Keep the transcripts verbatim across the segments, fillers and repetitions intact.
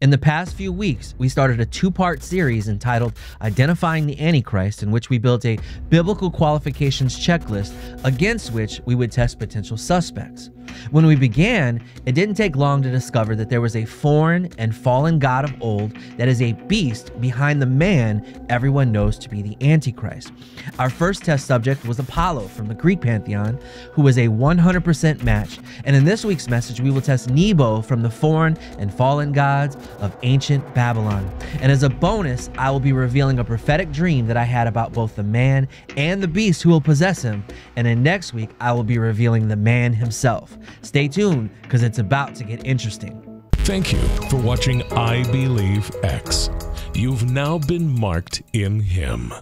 In the past few weeks, we started a two-part series entitled Identifying the Antichrist, in which we built a biblical qualifications checklist against which we would test potential suspects. When we began, it didn't take long to discover that there was a foreign and fallen god of old that is a beast behind the man everyone knows to be the Antichrist. Our first test subject was Apollo from the Greek pantheon, who was a one hundred percent match, and in this week's message we will test Nebo from the foreign and fallen gods of ancient Babylon. And as a bonus, I will be revealing a prophetic dream that I had about both the man and the beast who will possess him, and in next week I will be revealing the man himself. Stay tuned, because it's about to get interesting. Thank you for watching I Believe X. You've now been marked in him.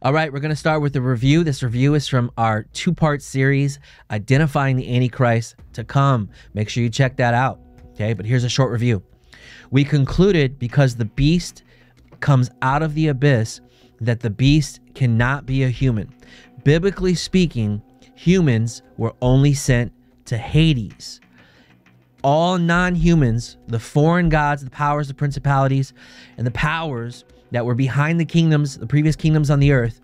All right, we're going to start with a review. This review is from our two-part series, Identifying the Antichrist to Come. Make sure you check that out, okay? But here's a short review. We concluded, because the beast comes out of the abyss, that the beast cannot be a human. Biblically speaking, humans were only sent to Hades. All non-humans, the foreign gods, the powers, the principalities, and the powers that were behind the kingdoms, the previous kingdoms on the earth,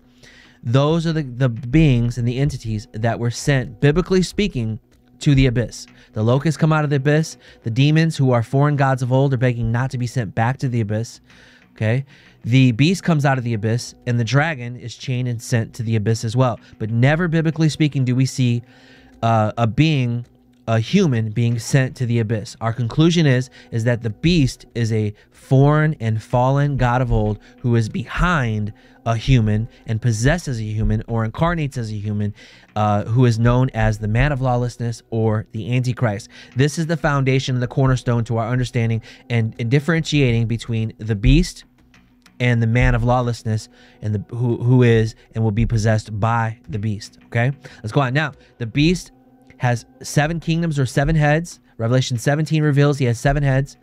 those are the, the beings and the entities that were sent, biblically speaking, to the abyss. The locusts come out of the abyss. The demons, who are foreign gods of old, are begging not to be sent back to the abyss. Okay, the beast comes out of the abyss, and the dragon is chained and sent to the abyss as well. But never, biblically speaking, do we see uh, a being, a human, being sent to the abyss. Our conclusion is, is that the beast is a foreign and fallen god of old who is behind a human and possesses a human or incarnates as a human, uh, who is known as the man of lawlessness or the Antichrist. This is the foundation and the cornerstone to our understanding and, and differentiating between the beast and the man of lawlessness, and the who, who is and will be possessed by the beast. Okay, let's go on now. The beast has seven kingdoms or seven heads. Revelation seventeen reveals he has seven heads.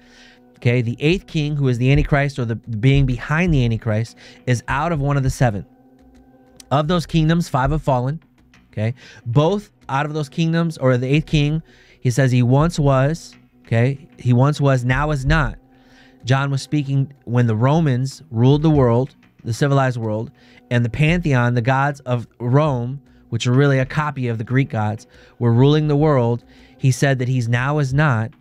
Okay, the eighth king, who is the Antichrist or the being behind the Antichrist, is out of one of the seven. Of those kingdoms, five have fallen. Okay, both out of those kingdoms, or the eighth king, he says he once was, okay, he once was, now is not. John was speaking when the Romans ruled the world, the civilized world, and the pantheon, the gods of Rome, which are really a copy of the Greek gods, were ruling the world. He said that he's now is not,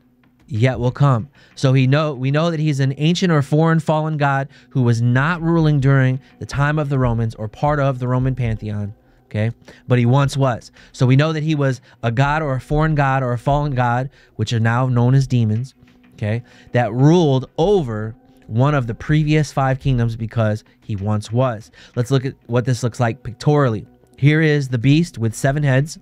yet will come. So he know, we know that he's an ancient or foreign fallen god who was not ruling during the time of the Romans or part of the Roman pantheon, okay? But he once was. So we know that he was a god or a foreign god or a fallen god, which are now known as demons, okay? That ruled over one of the previous five kingdoms because he once was. Let's look at what this looks like pictorially. Here is the beast with seven heads,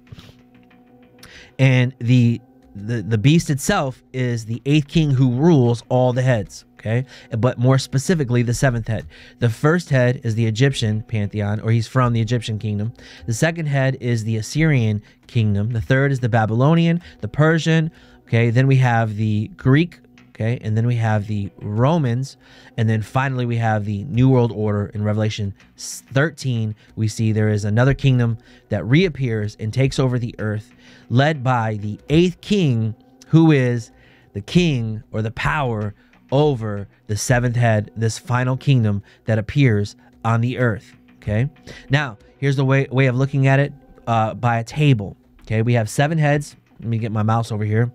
and the, the the beast itself is the eighth king who rules all the heads, okay? But more specifically, the seventh head. The first head is the Egyptian pantheon, or he's from the Egyptian kingdom. The second head is the Assyrian kingdom. The third is the Babylonian, the Persian, okay? Then we have the Greek, okay? And then we have the Romans. And then finally, we have the New World Order. In Revelation thirteen, we see there is another kingdom that reappears and takes over the earth, led by the eighth king, who is the king or the power over the seventh head, this final kingdom that appears on the earth, okay? Now, here's the way, way of looking at it uh, by a table, okay? We have seven heads. Let me get my mouse over here.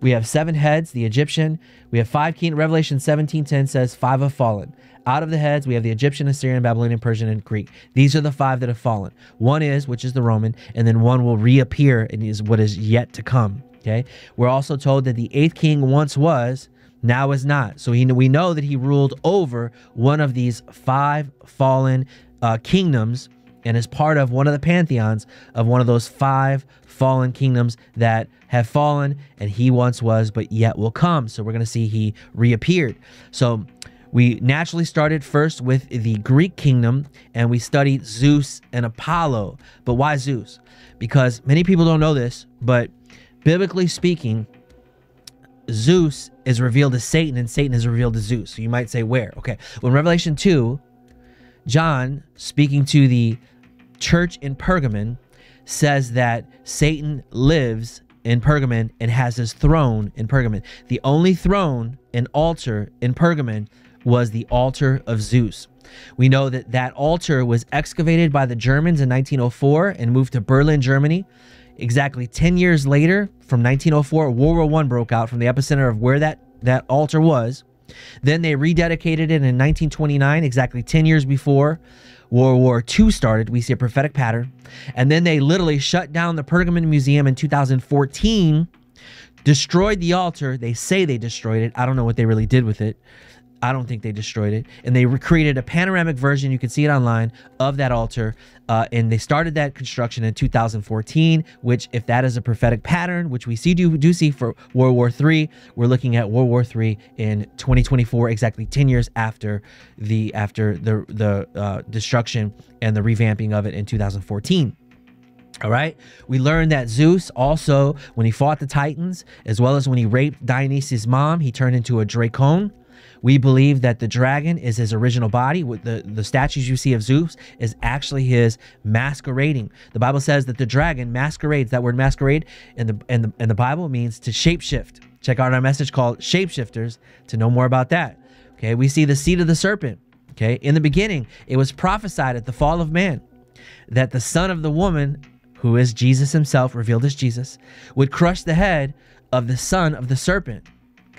We have seven heads, the Egyptian. We have five kings. Revelation seventeen ten says five have fallen. Out of the heads, we have the Egyptian, Assyrian, Babylonian, Persian, and Greek. These are the five that have fallen. One is, which is the Roman, and then one will reappear and is what is yet to come, okay? We're also told that the eighth king once was, now is not. So he, we know that he ruled over one of these five fallen uh, kingdoms and is part of one of the pantheons of one of those five fallen kingdoms that have fallen, and he once was, but yet will come. So we're going to see he reappeared. So we naturally started first with the Greek kingdom, and we studied Zeus and Apollo. But why Zeus? Because many people don't know this, but biblically speaking, Zeus is revealed as Satan, and Satan is revealed as Zeus. So you might say, where? Okay. Well, in Revelation two, John, speaking to the church in Pergamon, says that Satan lives in Pergamon and has his throne in Pergamon. The only throne and altar in Pergamon was the altar of Zeus. We know that that altar was excavated by the Germans in nineteen oh four and moved to Berlin, Germany. Exactly ten years later, from nineteen oh four, World War One broke out from the epicenter of where that, that altar was. Then they rededicated it in nineteen twenty-nine, exactly ten years before World War Two started. We see a prophetic pattern. And then they literally shut down the Pergamon Museum in two thousand fourteen, destroyed the altar. They say they destroyed it. I don't know what they really did with it. I don't think they destroyed it. And they recreated a panoramic version, you can see it online, of that altar. Uh, and they started that construction in two thousand fourteen, which, if that is a prophetic pattern, which we see do, do see for World War Three, we're looking at World War Three in twenty twenty-four, exactly ten years after the after the, the uh, destruction and the revamping of it in two thousand fourteen. All right. We learned that Zeus also, when he fought the Titans, as well as when he raped Dionysus' mom, he turned into a dracon. We believe that the dragon is his original body. With the, the statues you see of Zeus is actually his masquerading. The Bible says that the dragon masquerades. That word masquerade in the, in the, in the Bible means to shapeshift. Check out our message called Shapeshifters to know more about that. Okay, we see the seed of the serpent. Okay, in the beginning, it was prophesied at the fall of man that the son of the woman, who is Jesus himself, revealed as Jesus, would crush the head of the son of the serpent.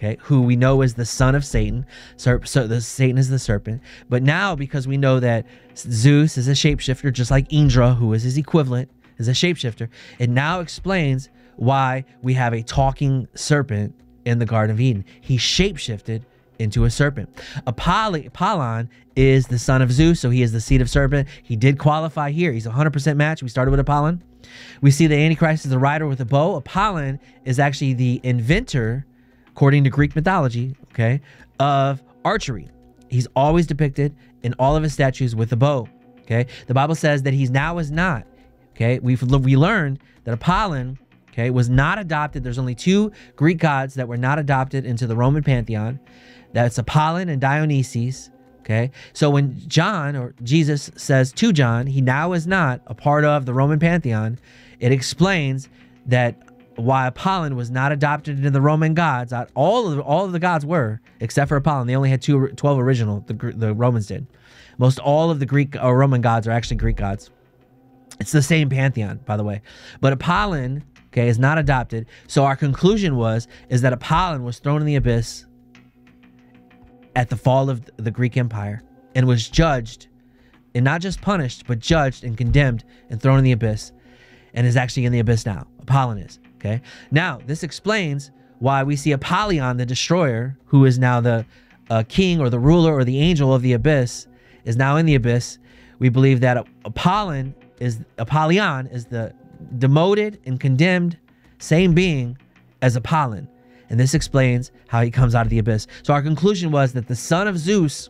Okay, who we know is the son of Satan. So, so the, Satan is the serpent. But now, because we know that Zeus is a shapeshifter, just like Indra, who is his equivalent, is a shapeshifter, it now explains why we have a talking serpent in the Garden of Eden. He shapeshifted into a serpent. Apollo, Apollon is the son of Zeus, so he is the seed of serpent. He did qualify here. He's a one hundred percent match. We started with Apollon. We see the Antichrist is a rider with a bow. Apollon is actually the inventor, according to Greek mythology, okay, of archery. He's always depicted in all of his statues with a bow, okay? The Bible says that he's now is not, okay? We've, we learned that Apollon, okay, was not adopted. There's only two Greek gods that were not adopted into the Roman pantheon. That's Apollon and Dionysus, okay? So when John or Jesus says to John, he now is not a part of the Roman pantheon, it explains that why Apollon was not adopted into the Roman gods. All of, all of the gods were, except for Apollon. They only had two, twelve original, the, the Romans did. Most all of the Greek or Roman gods are actually Greek gods. It's the same pantheon, by the way. But Apollon, okay, is not adopted. So our conclusion was, is that Apollon was thrown in the abyss at the fall of the Greek Empire and was judged, and not just punished, but judged and condemned and thrown in the abyss, and is actually in the abyss now. Apollon is. Okay. Now, this explains why we see Apollyon, the destroyer, who is now the uh, king or the ruler or the angel of the abyss, is now in the abyss. We believe that Apollon is, Apollyon is the demoted and condemned same being as Apollon. And this explains how he comes out of the abyss. So our conclusion was that the son of Zeus,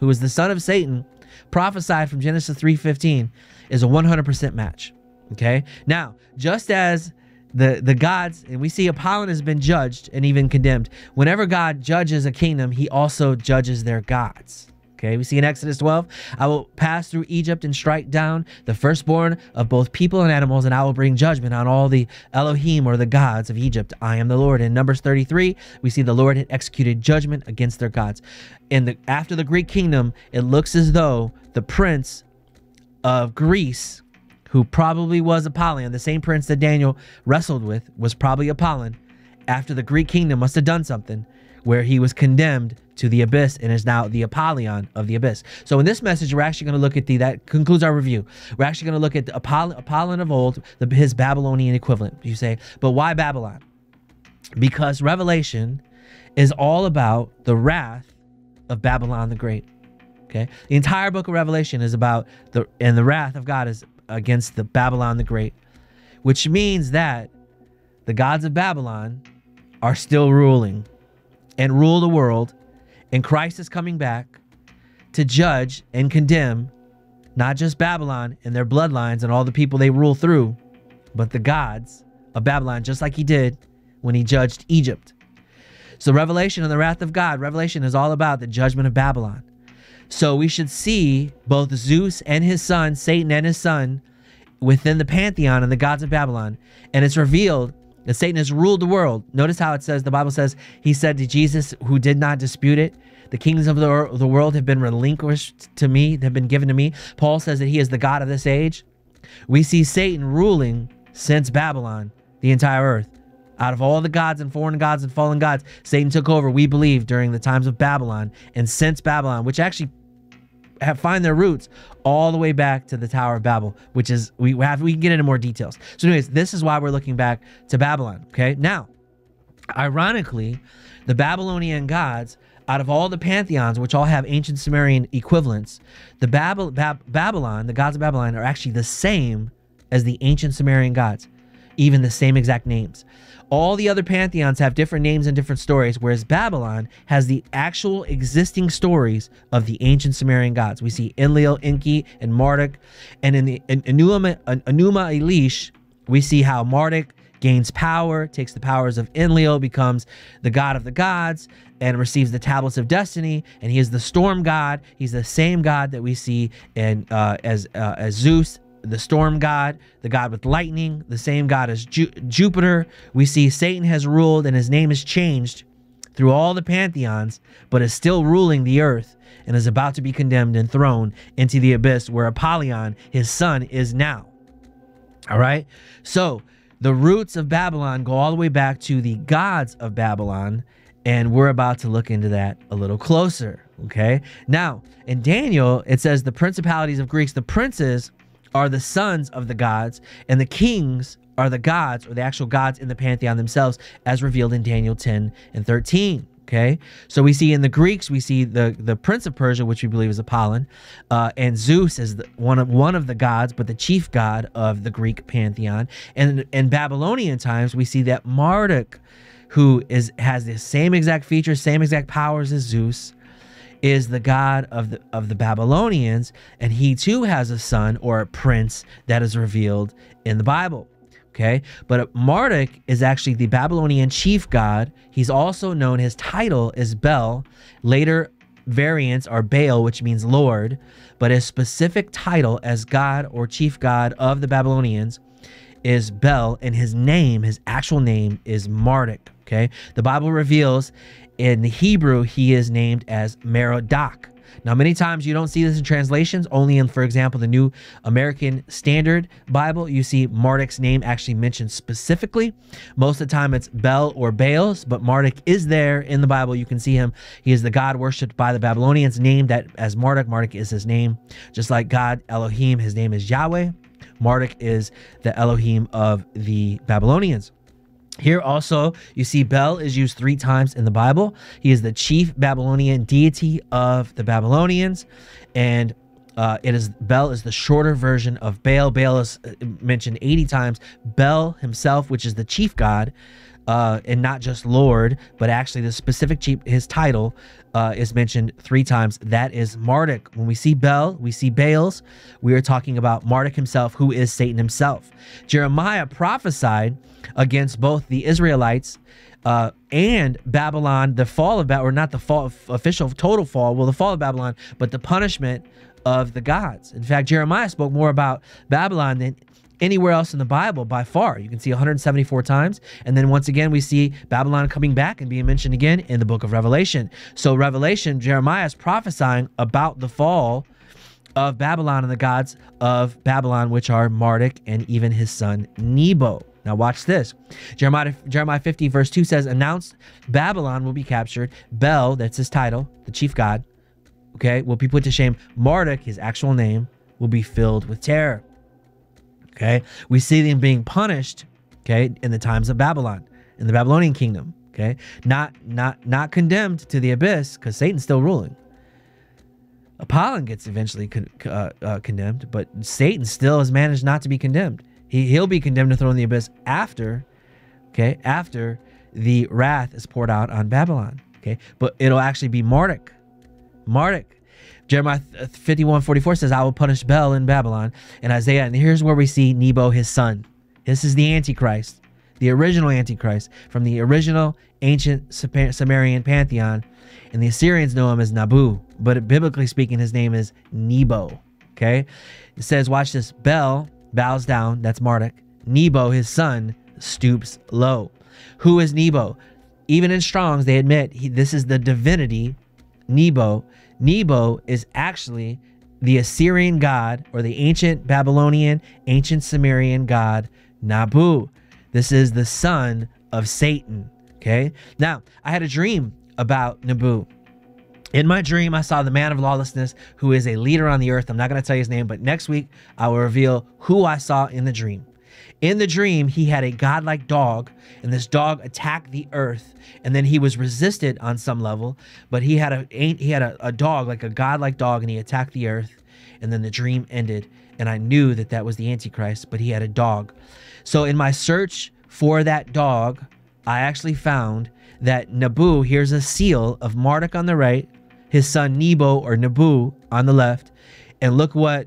who is the son of Satan, prophesied from Genesis three fifteen, is a one hundred percent match. Okay. Now, just as The, the gods, and we see Apollon has been judged and even condemned. Whenever God judges a kingdom, he also judges their gods. Okay, we see in Exodus twelve, I will pass through Egypt and strike down the firstborn of both people and animals, and I will bring judgment on all the Elohim or the gods of Egypt. I am the Lord. In Numbers thirty-three, we see the Lord had executed judgment against their gods. And the, after the Greek kingdom, it looks as though the prince of Greece, who probably was Apollyon, the same prince that Daniel wrestled with, was probably Apollon, after the Greek kingdom must have done something where he was condemned to the abyss and is now the Apollyon of the abyss. So in this message, we're actually going to look at the, that concludes our review. We're actually going to look at the Apollon, Apollon of old, the, his Babylonian equivalent. You say, but why Babylon? Because Revelation is all about the wrath of Babylon the Great. Okay. The entire book of Revelation is about the, and the wrath of God is against the Babylon the Great, which means that the gods of Babylon are still ruling and rule the world, and Christ is coming back to judge and condemn not just Babylon and their bloodlines and all the people they rule through, but the gods of Babylon, just like he did when he judged Egypt. So Revelation and the wrath of God, Revelation is all about the judgment of Babylon. So we should see both Zeus and his son, Satan and his son, within the pantheon and the gods of Babylon. And it's revealed that Satan has ruled the world. Notice how it says, the Bible says, he said to Jesus, who did not dispute it, the kings of the, the world have been relinquished to me, have been given to me. Paul says that he is the God of this age. We see Satan ruling since Babylon, the entire earth. Out of all the gods and foreign gods and fallen gods, Satan took over, we believe, during the times of Babylon and since Babylon, which actually have find their roots all the way back to the Tower of Babel, which is, we have, we can get into more details. So anyways, this is why we're looking back to Babylon, okay? Now, ironically, the Babylonian gods, out of all the pantheons, which all have ancient Sumerian equivalents, the Bab Bab Babylon, the gods of Babylon, are actually the same as the ancient Sumerian gods, even the same exact names. All the other pantheons have different names and different stories, whereas Babylon has the actual existing stories of the ancient Sumerian gods. We see Enlil, Enki, and Marduk. And in the in Enuma, Enuma Elish, we see how Marduk gains power, takes the powers of Enlil, becomes the god of the gods, and receives the tablets of destiny. And he is the storm god. He's the same god that we see in, uh, as, uh, as Zeus, the storm god, the god with lightning, the same god as Ju Jupiter. We see Satan has ruled, and his name is changed through all the pantheons, but is still ruling the earth and is about to be condemned and thrown into the abyss where Apollyon, his son, is now. All right. So the roots of Babylon go all the way back to the gods of Babylon, and we're about to look into that a little closer. Okay. Now in Daniel, it says the principalities of Greeks, the princes are the sons of the gods, and the kings are the gods, or the actual gods in the pantheon themselves, as revealed in Daniel ten and thirteen. Okay, so we see in the Greeks, we see the the prince of Persia, which we believe is Apollon, uh, and Zeus is the, one of one of the gods, but the chief god of the Greek pantheon. And in Babylonian times, we see that Marduk, who is has the same exact features, same exact powers as Zeus, is the god of the of the Babylonians, and he too has a son or a prince that is revealed in the Bible. Okay, but Marduk is actually the Babylonian chief god. He's also known, his title is Bel. Later variants are Baal, which means Lord, but his specific title as god or chief god of the Babylonians is Bel, and his name, his actual name, is Marduk. Okay, the Bible reveals in the Hebrew, he is named as Merodach. Now, many times you don't see this in translations. Only in, for example, the New American Standard Bible, you see Marduk's name actually mentioned specifically. Most of the time it's Bel or Baals, but Marduk is there in the Bible. You can see him. He is the god worshipped by the Babylonians, named that as Marduk. Marduk is his name. Just like God Elohim, his name is Yahweh. Marduk is the Elohim of the Babylonians. Here also, you see Bel is used three times in the Bible. He is the chief Babylonian deity of the Babylonians, and uh, it is Bel is the shorter version of Baal. Baal is mentioned eighty times. Bel himself, which is the chief god, uh, and not just Lord, but actually the specific chief, his title uh, is mentioned three times. That is Marduk. When we see Bel, we see Baals. We are talking about Marduk himself, who is Satan himself. Jeremiah prophesied against both the Israelites uh, and Babylon, the fall of Babylon, or not the fall, official total fall, well, the fall of Babylon, but the punishment of the gods. In fact, Jeremiah spoke more about Babylon than anywhere else in the Bible by far. You can see one hundred seventy-four times. And then once again, we see Babylon coming back and being mentioned again in the book of Revelation. So Revelation, Jeremiah is prophesying about the fall of Babylon and the gods of Babylon, which are Marduk and even his son Nebo. Now watch this. Jeremiah, Jeremiah fifty verse two says, announced Babylon will be captured. Bel, that's his title, the chief god, okay, will be put to shame. Marduk, his actual name, will be filled with terror. Okay, we see them being punished, okay, in the times of Babylon, in the Babylonian kingdom, okay, not not not condemned to the abyss because Satan's still ruling. Apollon gets eventually con uh, uh, condemned, but Satan still has managed not to be condemned. He, he'll be condemned to throw in the abyss after, okay, after the wrath is poured out on Babylon, okay? But it'll actually be Marduk. Marduk. Jeremiah fifty-one forty-four says, I will punish Bel in Babylon. And Isaiah, and here's where we see Nebo, his son. This is the Antichrist, the original Antichrist from the original ancient Sumerian pantheon. And the Assyrians know him as Nabu, but biblically speaking, his name is Nebo, okay? It says, watch this, Bel bows down, that's Marduk. Nebo, his son, stoops low. Who is Nebo? Even in Strong's, they admit he, this is the divinity, Nebo. Nebo is actually the Assyrian god, or the ancient Babylonian, ancient Sumerian god, Nabu. This is the son of Satan, okay? Now, I had a dream about Nabu. In my dream, I saw the man of lawlessness, who is a leader on the earth. I'm not going to tell you his name, but next week, I will reveal who I saw in the dream. In the dream, he had a godlike dog, and this dog attacked the earth, and then he was resisted on some level, but he had a he had a, a dog, like a godlike dog, and he attacked the earth, and then the dream ended, and I knew that that was the Antichrist, but he had a dog. So in my search for that dog, I actually found that Nabu, here's a seal of Marduk on the right, his son Nebo or Nabu on the left, and look what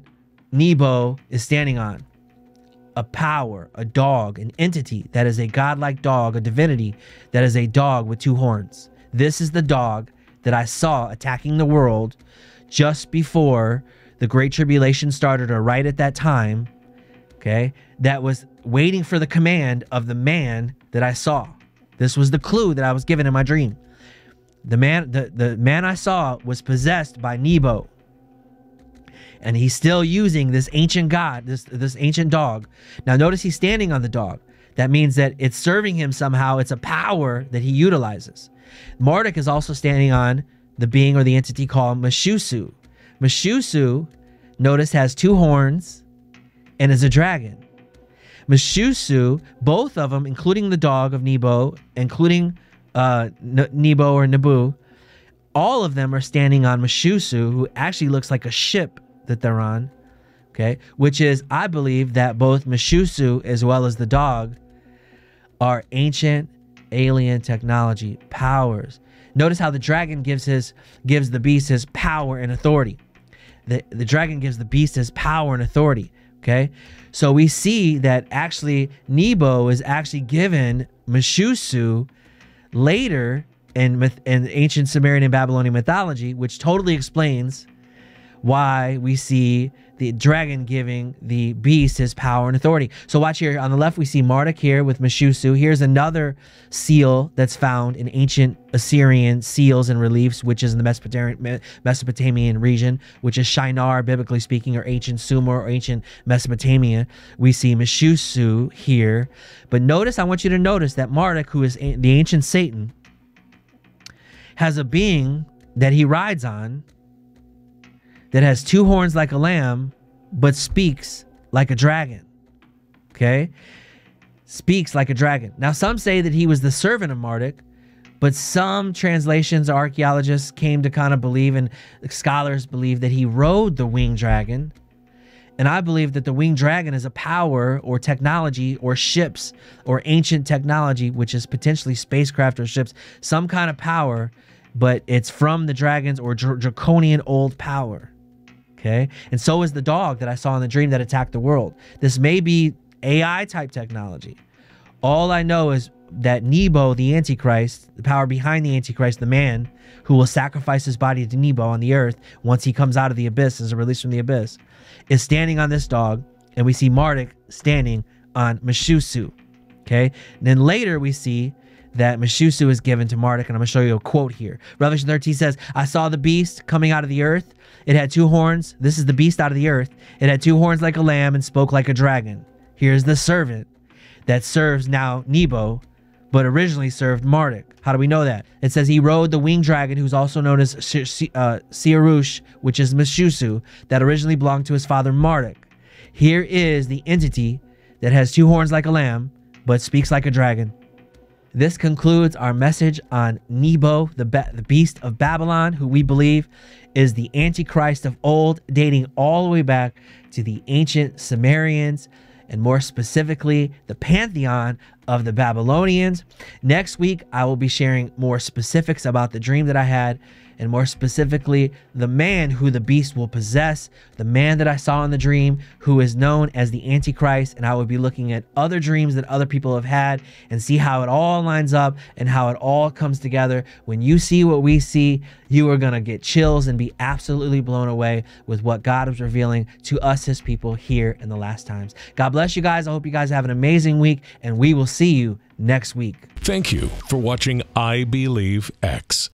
Nebo is standing on. A power, a dog, an entity that is a godlike dog, a divinity that is a dog with two horns. This is the dog that I saw attacking the world just before the Great Tribulation started, or right at that time, okay, that was waiting for the command of the man that I saw. This was the clue that I was given in my dream. The man, the, the man I saw was possessed by Nebo. And he's still using this ancient god, this, this ancient dog. Now notice he's standing on the dog. That means that it's serving him somehow. It's a power that he utilizes. Marduk is also standing on the being or the entity called Mušđuššu. Mušđuššu, notice, has two horns and is a dragon. Mušđuššu, both of them, including the dog of Nebo, including uh, Nebo or Nabu, all of them are standing on Mušđuššu, who actually looks like a ship that they're on, okay? Which is, I believe that both Mušđuššu as well as the dog are ancient alien technology powers. Notice how the dragon gives his gives the beast his power and authority. The the dragon gives the beast his power and authority. Okay, so we see that actually Nebo is actually given Mušđuššu later in myth in ancient Sumerian and Babylonian mythology, which totally explains why we see the dragon giving the beast his power and authority. So watch here. On the left, we see Marduk here with Mušđuššu. Here's another seal that's found in ancient Assyrian seals and reliefs, which is in the Mesopotamian region, which is Shinar, biblically speaking, or ancient Sumer or ancient Mesopotamia. We see Mušđuššu here. But notice, I want you to notice that Marduk, who is the ancient Satan, has a being that he rides on, that has two horns like a lamb, but speaks like a dragon, okay? Speaks like a dragon. Now, some say that he was the servant of Marduk, but some translations or archaeologists came to kind of believe, and scholars believe, that he rode the winged dragon. And I believe that the winged dragon is a power or technology or ships or ancient technology, which is potentially spacecraft or ships, some kind of power, but it's from the dragons or dr draconian old power. Okay, and so is the dog that I saw in the dream that attacked the world. This may be A I type technology. All I know is that Nebo, the Antichrist, the power behind the Antichrist, the man who will sacrifice his body to Nebo on the earth once he comes out of the abyss, is a release from the abyss, is standing on this dog, and we see Marduk standing on Mušđuššu. Okay, and then later we see that Mušđuššu is given to Marduk, and I'm going to show you a quote here. Revelation thirteen says, I saw the beast coming out of the earth. It had two horns. This is the beast out of the earth. It had two horns like a lamb and spoke like a dragon. Here's the servant that serves now Nebo, but originally served Marduk. How do we know that? It says he rode the winged dragon, who's also known as Siarush, which is Mušđuššu, that originally belonged to his father Marduk. Here is the entity that has two horns like a lamb, but speaks like a dragon. This concludes our message on Nebo, the, be the beast of Babylon, who we believe is the Antichrist of old, dating all the way back to the ancient Sumerians, and more specifically, the pantheon of the Babylonians. Next week, I will be sharing more specifics about the dream that I had, and more specifically, the man who the beast will possess, the man that I saw in the dream, who is known as the Antichrist. And I will be looking at other dreams that other people have had and see how it all lines up and how it all comes together. When you see what we see, you are gonna get chills and be absolutely blown away with what God is revealing to us, his people, here in the last times. God bless you guys. I hope you guys have an amazing week, and we will see see you next week. Thank you for watching I Believe X.